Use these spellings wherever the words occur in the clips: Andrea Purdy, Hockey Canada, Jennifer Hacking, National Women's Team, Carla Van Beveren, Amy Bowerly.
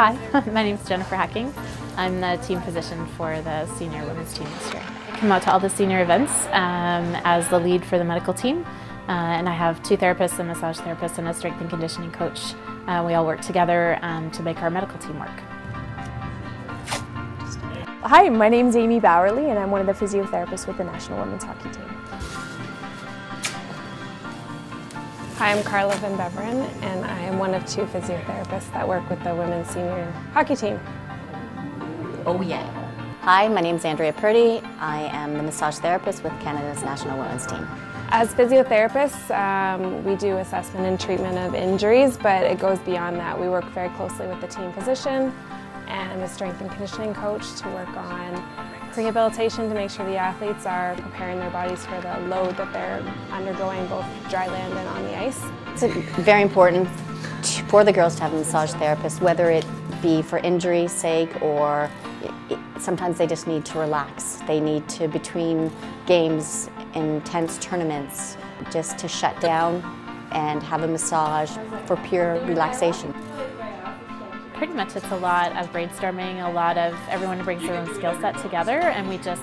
Hi, my name is Jennifer Hacking. I'm the team physician for the senior women's team this year. I come out to all the senior events as the lead for the medical team, and I have two therapists, a massage therapist, and a strength and conditioning coach. We all work together to make our medical team work. Hi, my name's Amy Bowerly, and I'm one of the physiotherapists with the National Women's Hockey Team. Hi, I'm Carla Van Beveren, and I am one of two physiotherapists that work with the Women's Senior Hockey Team. Oh yeah. Hi, my name's Andrea Purdy. I am the massage therapist with Canada's National Women's Team. As physiotherapists, we do assessment and treatment of injuries, but it goes beyond that. We work very closely with the team physician and the strength and conditioning coach to work on rehabilitation to make sure the athletes are preparing their bodies for the load that they're undergoing, both dry land and on the ice. It's very important for the girls to have a massage therapist, whether it be for injury's sake or sometimes they just need to relax. They need to, between games, intense tournaments, just to shut down and have a massage for pure relaxation. Pretty much it's a lot of brainstorming, a lot of everyone brings their own skill set together, and we just,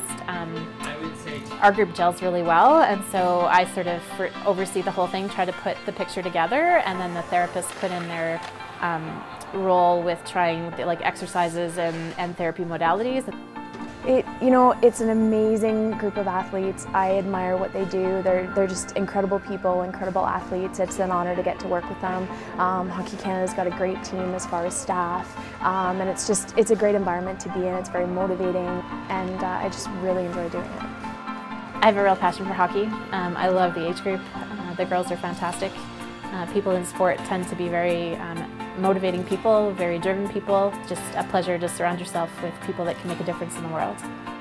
our group gels really well, and so I sort of oversee the whole thing, try to put the picture together, and then the therapists put in their role with trying like exercises and therapy modalities. It's an amazing group of athletes. I admire what they do. They're just incredible people, incredible athletes. It's an honor to get to work with them. Hockey Canada's got a great team as far as staff, and it's a great environment to be in. It's very motivating, and I just really enjoy doing it. I have a real passion for hockey. I love the age group. The girls are fantastic. People in sport tend to be very motivating people, very driven people. Just a pleasure to surround yourself with people that can make a difference in the world.